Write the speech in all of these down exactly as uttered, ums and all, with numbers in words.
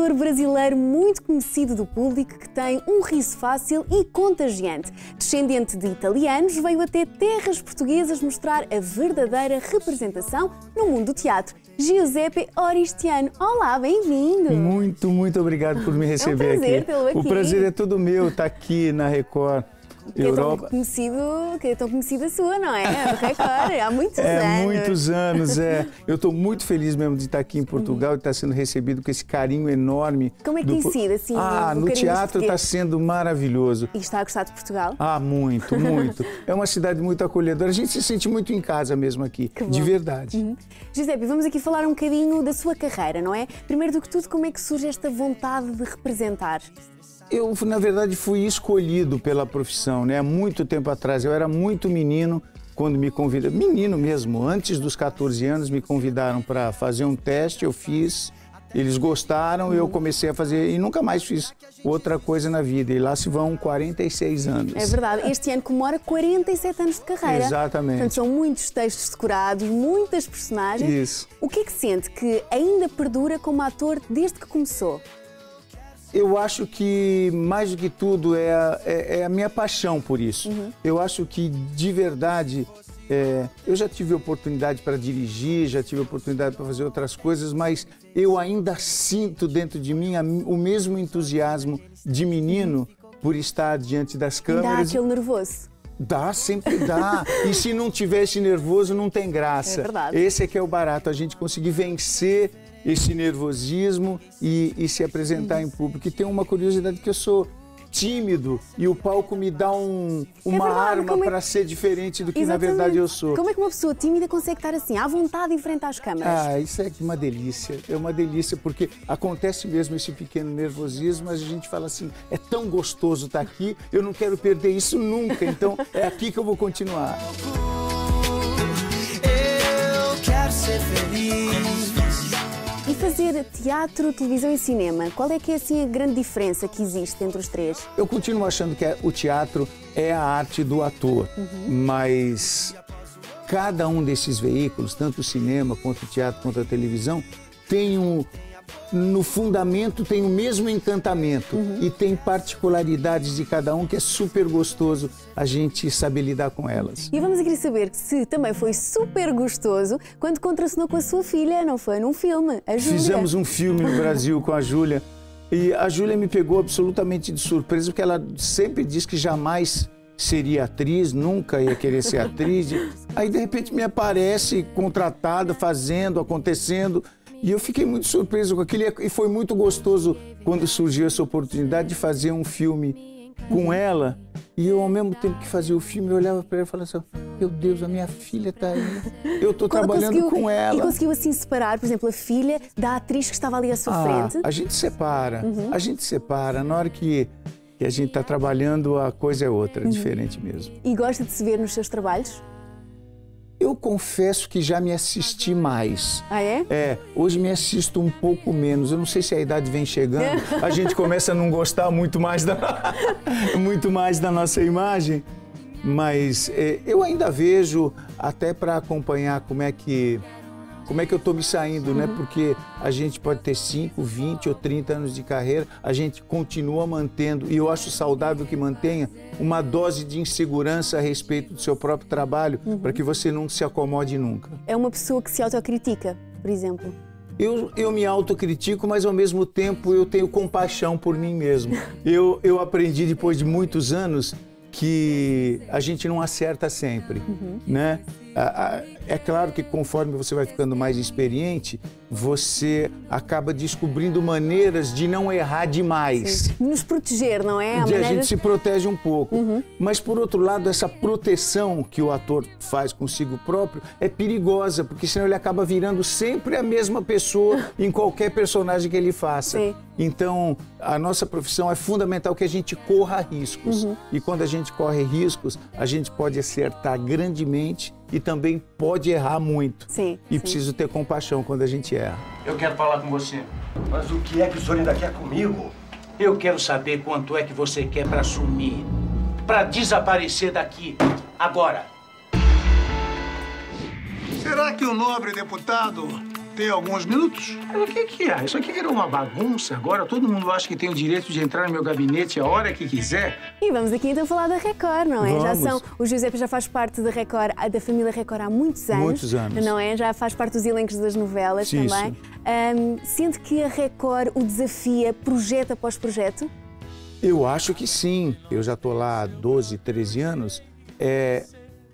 autor brasileiro muito conhecido do público que tem um riso fácil e contagiante. Descendente de italianos, veio até terras portuguesas mostrar a verdadeira representação no mundo do teatro. Giuseppe Oristanio. Olá, bem-vindo! Muito, muito obrigado por me receber. É um prazer tê-lo aqui. O prazer é todo meu estar aqui na Record. Que é, tão conhecido, que é tão conhecida a sua, não é? Record, há muitos é, anos. Há muitos anos, é. Eu estou muito feliz mesmo de estar aqui em Portugal e estar sendo recebido com esse carinho enorme. Como é que do... tem sido? Assim, ah, no teatro está sendo maravilhoso. E está a gostar de Portugal? Ah, muito, muito. É uma cidade muito acolhedora. A gente se sente muito em casa mesmo aqui, de verdade. Uhum. Giuseppe, vamos aqui falar um bocadinho da sua carreira, não é? Primeiro do que tudo, como é que surge esta vontade de representar? Eu, na verdade, fui escolhido pela profissão, né? Há muito tempo atrás. Eu era muito menino quando me convidaram. Menino mesmo, antes dos catorze anos, me convidaram para fazer um teste, eu fiz. Eles gostaram, eu comecei a fazer e nunca mais fiz outra coisa na vida. E lá se vão quarenta e seis anos. É verdade. Este ano comemora quarenta e sete anos de carreira. Exatamente. Portanto, são muitos textos decorados, muitas personagens. Isso. O que é que sente que ainda perdura como ator desde que começou? Eu acho que, mais do que tudo, é a, é, é a minha paixão por isso. Uhum. Eu acho que, de verdade, é, eu já tive oportunidade para dirigir, já tive oportunidade para fazer outras coisas, mas eu ainda sinto dentro de mim a, o mesmo entusiasmo de menino por estar diante das câmeras. Dá aquele nervoso. Dá, sempre dá. E se não tivesse nervoso, não tem graça. É verdade. Esse é que é o barato, a gente conseguir vencer esse nervosismo e, e se apresentar em público. E tem uma curiosidade que eu sou tímido e o palco me dá um, uma é verdade, arma para é... ser diferente do que Exatamente. na verdade eu sou. Como é que uma pessoa tímida consegue estar assim, à vontade, em frente às câmeras? Ah, isso é uma delícia, é uma delícia, porque acontece mesmo esse pequeno nervosismo, mas a gente fala assim, é tão gostoso estar aqui, eu não quero perder isso nunca, então é aqui que eu vou continuar. Eu quero ser feliz. E fazer teatro, televisão e cinema, qual é que é assim a grande diferença que existe entre os três? Eu continuo achando que o teatro é a arte do ator, uhum. mas cada um desses veículos, tanto o cinema, quanto o teatro, quanto a televisão, tem um, no fundamento tem o mesmo encantamento uhum. e tem particularidades de cada um que é super gostoso a gente saber lidar com elas. E vamos aqui saber se também foi super gostoso quando contracenou com a sua filha, não foi? Num filme, a Júlia. Fizemos um filme no Brasil com a Júlia e a Júlia me pegou absolutamente de surpresa porque ela sempre diz que jamais seria atriz, nunca ia querer ser atriz. Aí de repente me aparece contratada, fazendo, acontecendo. E eu fiquei muito surpreso com aquilo e foi muito gostoso quando surgiu essa oportunidade de fazer um filme com ela. E eu, ao mesmo tempo que fazia o filme, eu olhava para ela e falava assim, meu Deus, a minha filha está aí, eu estou trabalhando com ela. E conseguiu assim separar, por exemplo, a filha da atriz que estava ali à sua ah, frente? A gente separa, uhum. a gente separa. Na hora que, que a gente está trabalhando, a coisa é outra, uhum. diferente mesmo. E gosta de se ver nos seus trabalhos? Eu confesso que já me assisti mais. Ah, é? É. Hoje me assisto um pouco menos. Eu não sei se a idade vem chegando. A gente começa a não gostar muito mais da, muito mais da nossa imagem. Mas é, eu ainda vejo, até para acompanhar como é que, como é que eu estou me saindo, né? Porque a gente pode ter cinco, vinte ou trinta anos de carreira, a gente continua mantendo, e eu acho saudável que mantenha, uma dose de insegurança a respeito do seu próprio trabalho, uhum. para que você não se acomode nunca. É uma pessoa que se autocritica, por exemplo? Eu, eu me autocritico, mas ao mesmo tempo eu tenho compaixão por mim mesmo. Eu, eu aprendi depois de muitos anos que a gente não acerta sempre, uhum. né? É claro que conforme você vai ficando mais experiente, você acaba descobrindo maneiras de não errar demais. Sim. Nos proteger, não é? A, de maneira... a gente se protege um pouco. Uhum. Mas, por outro lado, essa proteção que o ator faz consigo próprio é perigosa, porque senão ele acaba virando sempre a mesma pessoa em qualquer personagem que ele faça. Sim. Então, a nossa profissão é fundamental que a gente corra riscos. Uhum. E quando a gente corre riscos, a gente pode acertar grandemente e também pode errar muito. Sim. E sim. preciso ter compaixão quando a gente erra. Eu quero falar com você. Mas o que é que o senhor ainda quer comigo? Eu quero saber quanto é que você quer pra sumir, pra desaparecer daqui, agora. Será que o nobre deputado ter alguns minutos? O que que é? Isso aqui virou uma bagunça agora. Todo mundo acha que tem o direito de entrar no meu gabinete a hora que quiser. E vamos aqui então falar da Record, não é? Vamos. Já são, o Giuseppe já faz parte da Record, da família Record há muitos anos. Muitos anos. Não é? Já faz parte dos elencos das novelas sim, também. Sim. Um, sente que a Record o desafia projeto após projeto? Eu acho que sim. Eu já estou lá há doze, treze anos. É,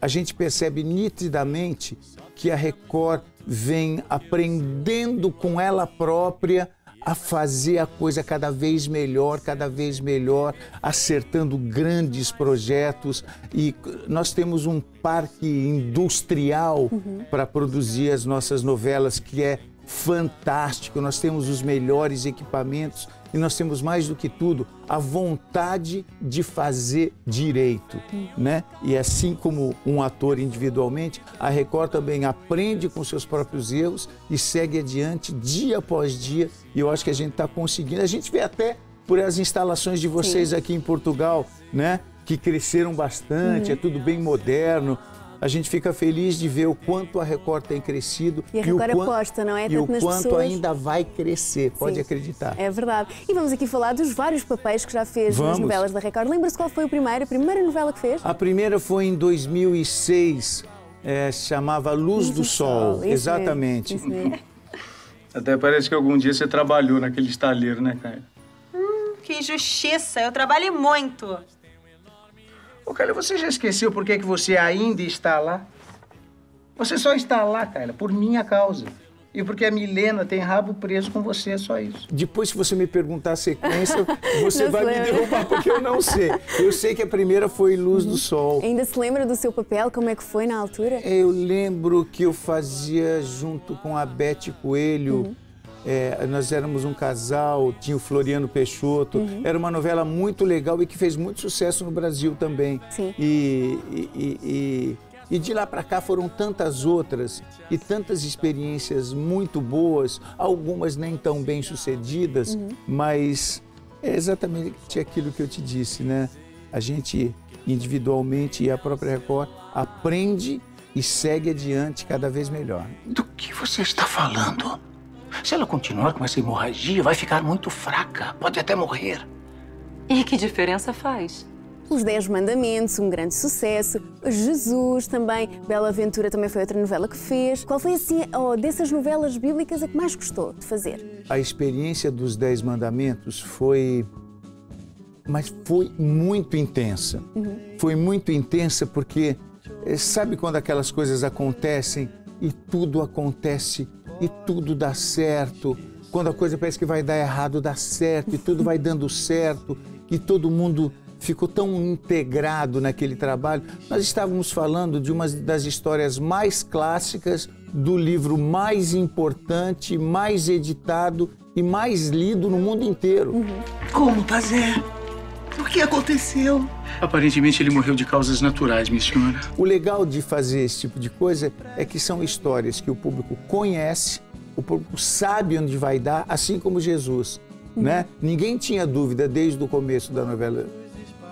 a gente percebe nitidamente que a Record vem aprendendo com ela própria a fazer a coisa cada vez melhor, cada vez melhor, acertando grandes projetos. E nós temos um parque industrial uhum. para produzir as nossas novelas, que é fantástico. Nós temos os melhores equipamentos e nós temos, mais do que tudo, a vontade de fazer direito, né? E assim como um ator individualmente, a Record também aprende com seus próprios erros e segue adiante dia após dia. E eu acho que a gente está conseguindo. A gente vê até por as instalações de vocês Sim. aqui em Portugal, né? Que cresceram bastante, uhum. é tudo bem moderno. A gente fica feliz de ver o quanto a Record tem crescido. E a Record e o quanto, aposta, não é? Tanto e o nas quanto pessoas... ainda vai crescer, pode Sim, acreditar. É verdade. E vamos aqui falar dos vários papéis que já fez vamos. nas novelas da Record. Lembra-se qual foi o primeiro, a primeira novela que fez? A primeira foi em dois mil e seis, é, chamava Luz, Luz do, do Sol. Sol. Isso exatamente. Mesmo. Isso mesmo. Até parece que algum dia você trabalhou naquele estaleiro, né, Caio? Hum, que injustiça, eu trabalho muito. Ô, Caio, você já esqueceu por que você ainda está lá? Você só está lá, Caio, por minha causa. E porque a Milena tem rabo preso com você, é só isso. Depois, se você me perguntar a sequência, você vai lembra. me derrubar, porque eu não sei. Eu sei que a primeira foi Luz uhum. do Sol. Ainda se lembra do seu papel? Como é que foi na altura? Eu lembro que eu fazia junto com a Bete Coelho. Uhum. É, nós éramos um casal, tinha o Floriano Peixoto. Uhum. Era uma novela muito legal e que fez muito sucesso no Brasil também. Sim. E, e, e, e de lá para cá foram tantas outras e tantas experiências muito boas, algumas nem tão bem sucedidas, uhum. mas é exatamente aquilo que eu te disse, né? A gente individualmente e a própria Record aprende e segue adiante cada vez melhor. Do que você está falando? Se ela continuar com essa hemorragia, vai ficar muito fraca. Pode até morrer. E que diferença faz? Os Dez Mandamentos, um grande sucesso. Jesus também. Bela Aventura também foi outra novela que fez. Qual foi, assim, oh, dessas novelas bíblicas, a que mais gostou de fazer? A experiência dos Dez Mandamentos foi... Mas foi muito intensa. Uhum. Foi muito intensa porque... Sabe quando aquelas coisas acontecem e tudo acontece... E tudo dá certo, quando a coisa parece que vai dar errado, dá certo, e tudo vai dando certo, e todo mundo ficou tão integrado naquele trabalho. Nós estávamos falando de uma das histórias mais clássicas, do livro mais importante, mais editado e mais lido no mundo inteiro. Uhum. Como, Paser? O que aconteceu? Aparentemente ele morreu de causas naturais, minha senhora. O legal de fazer esse tipo de coisa é que são histórias que o público conhece, o público sabe onde vai dar, assim como Jesus, uhum. né? Ninguém tinha dúvida desde o começo da novela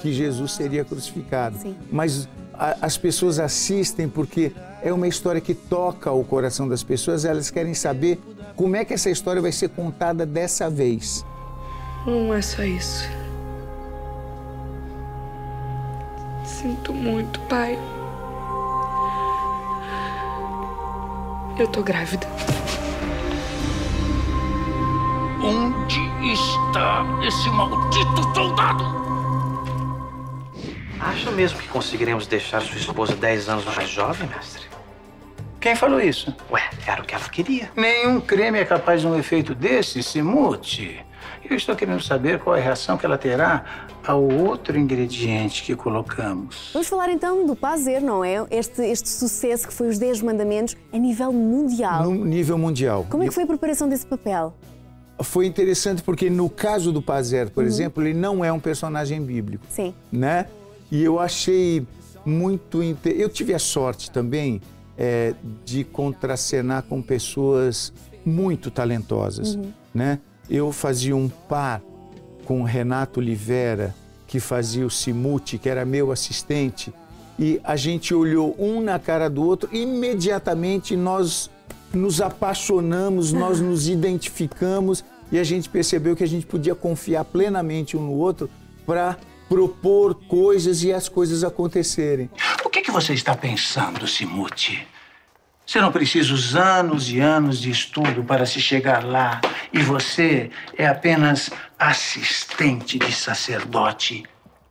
que Jesus seria crucificado. Sim. Mas a, as pessoas assistem porque é uma história que toca o coração das pessoas, elas querem saber como é que essa história vai ser contada dessa vez. Não é só isso. Sinto muito, pai. Eu tô grávida. Onde está esse maldito soldado? Acha mesmo que conseguiremos deixar sua esposa dez anos mais jovem, mestre? Quem falou isso? Ué, era o que ela queria. Nenhum creme é capaz de um efeito desse, Simuti. Eu estou querendo saber qual é a reação que ela terá ao outro ingrediente que colocamos. Vamos falar então do Paser, não é? Este, este sucesso que foi os Dez Mandamentos a nível mundial. No nível mundial. Como é que foi a preparação desse papel? Foi interessante porque no caso do Paser, por uhum. exemplo, ele não é um personagem bíblico. Sim. Né? E eu achei muito... Inter... Eu tive a sorte também é, de contracenar com pessoas muito talentosas, uhum. né? Eu fazia um par com o Renato Oliveira, que fazia o Simuti, que era meu assistente, e a gente olhou um na cara do outro, imediatamente nós nos apaixonamos, nós nos identificamos e a gente percebeu que a gente podia confiar plenamente um no outro para propor coisas e as coisas acontecerem. O que, que você está pensando, Simuti? Serão precisos anos e anos de estudo para se chegar lá. E você é apenas assistente de sacerdote,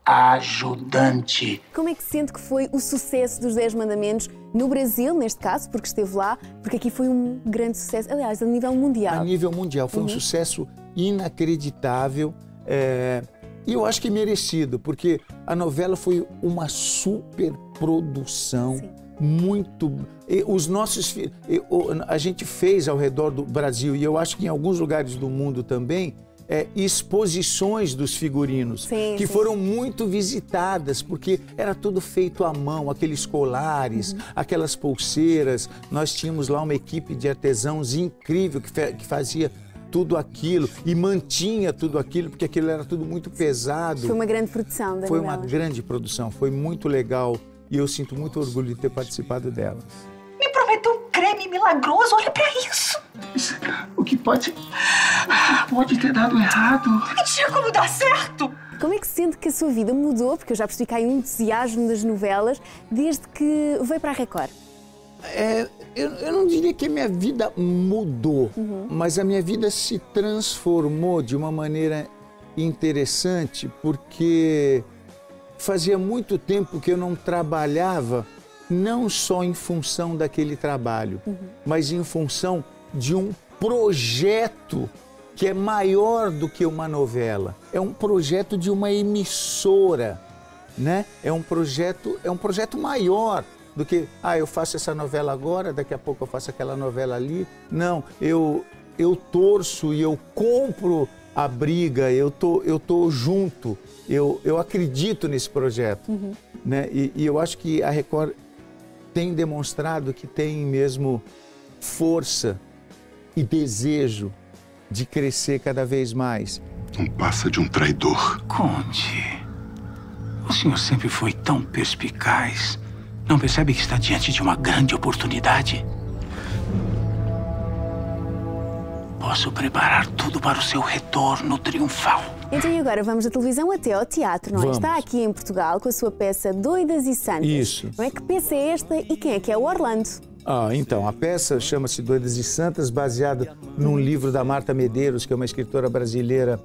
ajudante. Como é que sente que foi o sucesso dos Dez Mandamentos no Brasil, neste caso, porque esteve lá, porque aqui foi um grande sucesso, aliás, a nível mundial. A nível mundial, foi uhum. um sucesso inacreditável é... e eu acho que merecido, porque a novela foi uma superprodução. Sim. Muito. Os nossos filhos. A gente fez ao redor do Brasil, e eu acho que em alguns lugares do mundo também, é, exposições dos figurinos, sim, que sim. foram muito visitadas, porque era tudo feito à mão, aqueles colares, uhum. aquelas pulseiras. Nós tínhamos lá uma equipe de artesãos incrível que, que fazia tudo aquilo e mantinha tudo aquilo, porque aquilo era tudo muito pesado. Foi uma grande produção, da Foi novela. uma grande produção, foi muito legal. E eu sinto muito orgulho de ter participado delas. Me prometeu um creme milagroso, olha pra isso! O que pode... pode ter dado errado. Tinha como dar certo! Como é que sente que a sua vida mudou? Porque eu já percebi que há um entusiasmo das novelas desde que veio para a Record. É, eu, eu não diria que a minha vida mudou, uhum. mas a minha vida se transformou de uma maneira interessante, porque... fazia muito tempo que eu não trabalhava, não só em função daquele trabalho, uhum. mas em função de um projeto que é maior do que uma novela. É um projeto de uma emissora, né? É um projeto, é um projeto maior do que, ah, eu faço essa novela agora, daqui a pouco eu faço aquela novela ali. Não, eu, eu torço e eu compro a briga, eu tô, eu tô junto. Eu, eu acredito nesse projeto, uhum. né? E, e eu acho que a Record tem demonstrado que tem mesmo força e desejo de crescer cada vez mais. Não passa de um traidor. Conde, o senhor sempre foi tão perspicaz. Não percebe que está diante de uma grande oportunidade? Posso preparar tudo para o seu retorno triunfal. Então e agora vamos da televisão até ao teatro, não é? Vamos. Está aqui em Portugal com a sua peça Doidas e Santas. Isso. Como é que peça é esta e quem é que é o Orlando? Ah, então, a peça chama-se Doidas e Santas, baseada num livro da Marta Medeiros, que é uma escritora brasileira,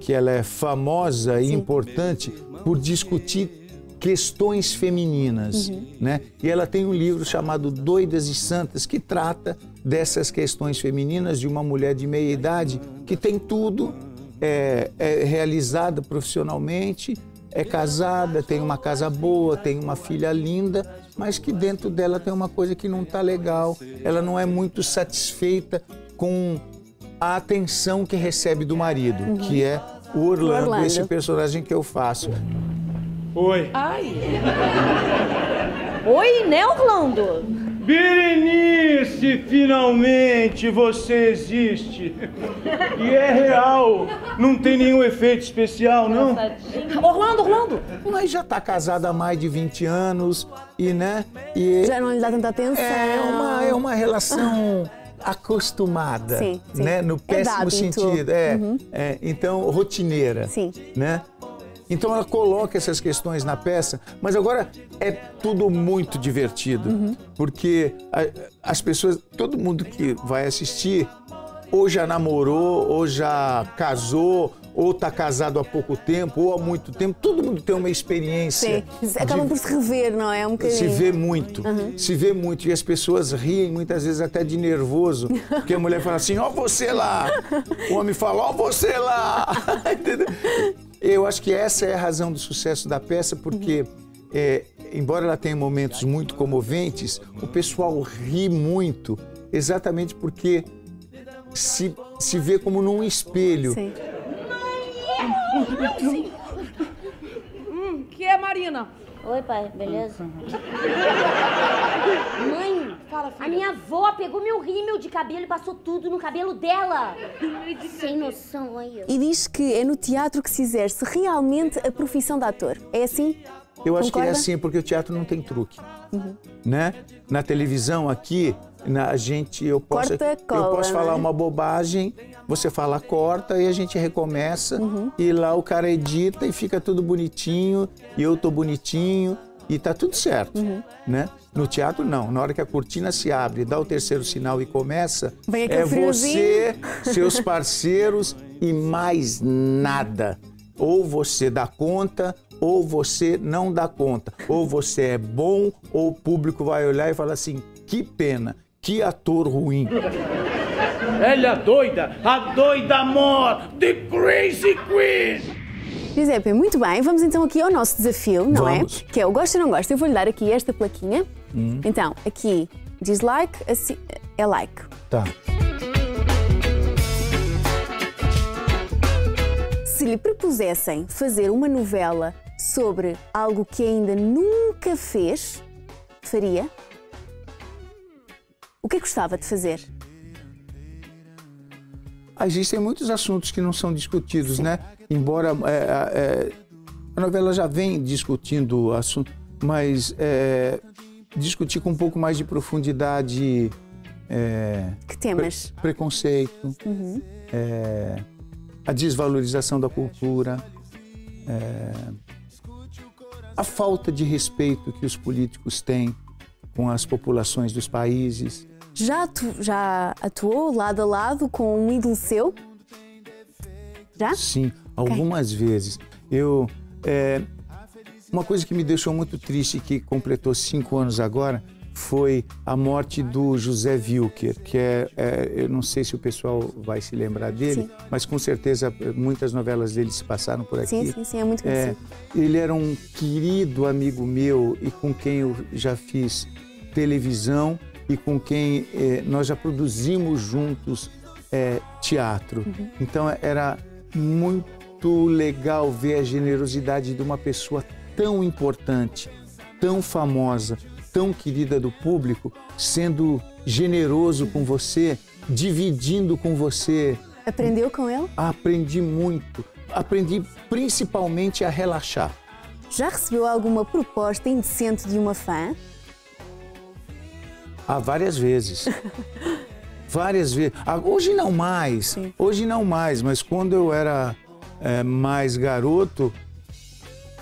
que ela é famosa Sim. e importante por discutir questões femininas, uhum. né? E ela tem um livro chamado Doidas e Santas, que trata dessas questões femininas de uma mulher de meia idade que tem tudo, é, é realizada profissionalmente, é casada, tem uma casa boa, tem uma filha linda, mas que dentro dela tem uma coisa que não tá legal. Ela não é muito satisfeita com a atenção que recebe do marido, uhum. que é o Orlando, Orlando, esse personagem que eu faço. Oi. Ai. Oi, né, Orlando? Berenice, finalmente você existe. E é real. Não tem nenhum efeito especial, não? Orlando, Orlando. Mas já tá casada há mais de vinte anos e, né? E já não lhe dá tanta atenção. É uma, é uma relação... acostumada, sim, sim. né? No péssimo é sentido. É, uhum. é, então, rotineira, sim. né? Então ela coloca essas questões na peça, mas agora é tudo muito divertido, uhum. porque a, as pessoas, todo mundo que vai assistir, ou já namorou, ou já casou, ou está casado há pouco tempo, ou há muito tempo, todo mundo tem uma experiência. Sim, acabam de... por se rever, não é? Um bocadinho. Se vê muito, uhum. se vê muito. E as pessoas riem muitas vezes até de nervoso, porque a mulher fala assim, ó você lá, o homem fala, ó você lá, entendeu? Eu acho que essa é a razão do sucesso da peça, porque, é, embora ela tenha momentos muito comoventes, o pessoal ri muito, exatamente porque se, se vê como num espelho. Sim. Hum, que é, Marina? Oi, pai, beleza? Mãe, fala, filha. A minha avó pegou meu rímel de cabelo e passou tudo no cabelo dela. Sem noção, olha. E diz que é no teatro que se exerce realmente a profissão de ator. É assim? Eu acho Concorda? que é assim, porque o teatro não tem truque. Uhum. Né? Na televisão aqui, A gente, eu posso, corta, cola, eu posso falar, né, uma bobagem, você fala corta e a gente recomeça, uhum, e lá o cara edita e fica tudo bonitinho, e eu tô bonitinho, e tá tudo certo, uhum, né? No teatro, não. Na hora que a cortina se abre, dá o terceiro sinal e começa, vem aqui é um você, seus parceiros e mais nada. Ou você dá conta, ou você não dá conta. Ou você é bom, ou o público vai olhar e falar assim, que pena. Que ator ruim. Ela é doida, a doida amor, the crazy queen. Giuseppe, muito bem, vamos então aqui ao nosso desafio, não vamos. é? Que é o gosto ou não gosto. Eu vou-lhe dar aqui esta plaquinha. Hum. Então, aqui, dislike, assim, é like. Tá. Se lhe propusessem fazer uma novela sobre algo que ainda nunca fez, faria? O que gostava de fazer? Ah, existem muitos assuntos que não são discutidos, sim, né? Embora é, é, a novela já vem discutindo o assunto, mas é, discutir com um pouco mais de profundidade... É, que temas? Pre preconceito, uhum, é, a desvalorização da cultura, é, a falta de respeito que os políticos têm com as populações dos países. Já, atu, já atuou lado a lado com um ídolo seu? Já? Sim, algumas okay. vezes. Eu, é, uma coisa que me deixou muito triste, que completou cinco anos agora, foi a morte do José Wilker, que é, é, eu não sei se o pessoal vai se lembrar dele, sim, mas com certeza muitas novelas dele se passaram por aqui. Sim, sim, sim, é muito conhecido. É, ele era um querido amigo meu e com quem eu já fiz televisão e com quem é, nós já produzimos juntos é, teatro. Uhum. Então era muito legal ver a generosidade de uma pessoa tão importante, tão famosa, tão querida do público, sendo generoso com você, dividindo com você. Aprendeu com ele? Aprendi muito. Aprendi principalmente a relaxar. Já recebeu alguma proposta indecente de uma fã? Há várias vezes. Várias vezes. Hoje não mais. Sim. Hoje não mais, mas quando eu era é, mais garoto...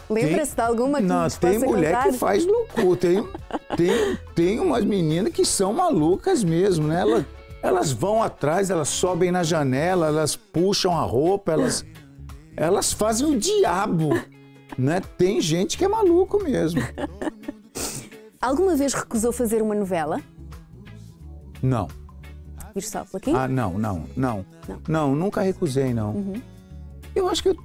Lembra-se de alguma que não, nos tem mulher contar? Que faz loucura. Tem, tem, tem umas meninas que são malucas mesmo, né? Elas, elas vão atrás, elas sobem na janela, elas puxam a roupa, elas, elas fazem o diabo, né? Tem gente que é maluco mesmo. Alguma vez recusou fazer uma novela? Não. Ir só por aqui? Ah, não, não, não. Não, não nunca recusei, não. Uhum. Eu acho que eu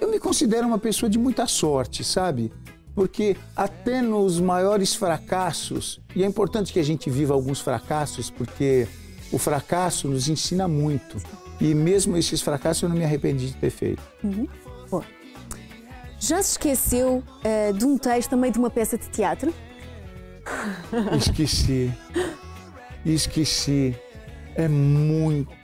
Eu me considero uma pessoa de muita sorte, sabe? Porque até nos maiores fracassos, e é importante que a gente viva alguns fracassos, porque o fracasso nos ensina muito. E mesmo esses fracassos eu não me arrependi de ter feito. Uhum. Bom. Já se esqueceu uh, de um texto também de uma peça de teatro? Esqueci. Esqueci. É muito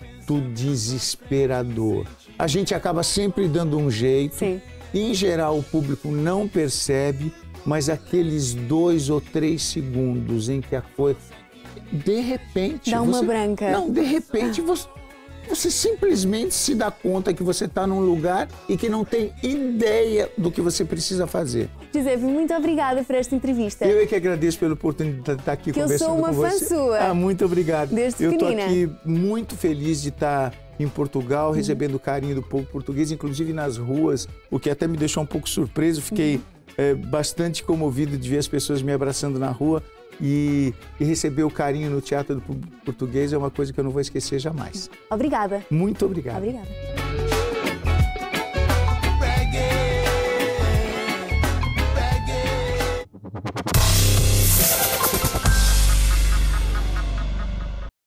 desesperador. A gente acaba sempre dando um jeito. Sim. Em geral, o público não percebe, mas aqueles dois ou três segundos em que a coisa... De repente... Dá uma você... branca. Não, de repente você... você simplesmente se dá conta que você está num lugar e que não tem ideia do que você precisa fazer. Giuseppe, muito obrigada por esta entrevista. Eu é que agradeço pela oportunidade de estar aqui que conversando com você. Eu sou uma fã sua. Ah, muito obrigado. Desde eu estou aqui muito feliz de estar... em Portugal, recebendo o carinho do povo português, inclusive nas ruas, o que até me deixou um pouco surpreso. Fiquei uhum. é, bastante comovido de ver as pessoas me abraçando na rua e, e receber o carinho no teatro do povo português é uma coisa que eu não vou esquecer jamais. Obrigada. Muito obrigado. Obrigada.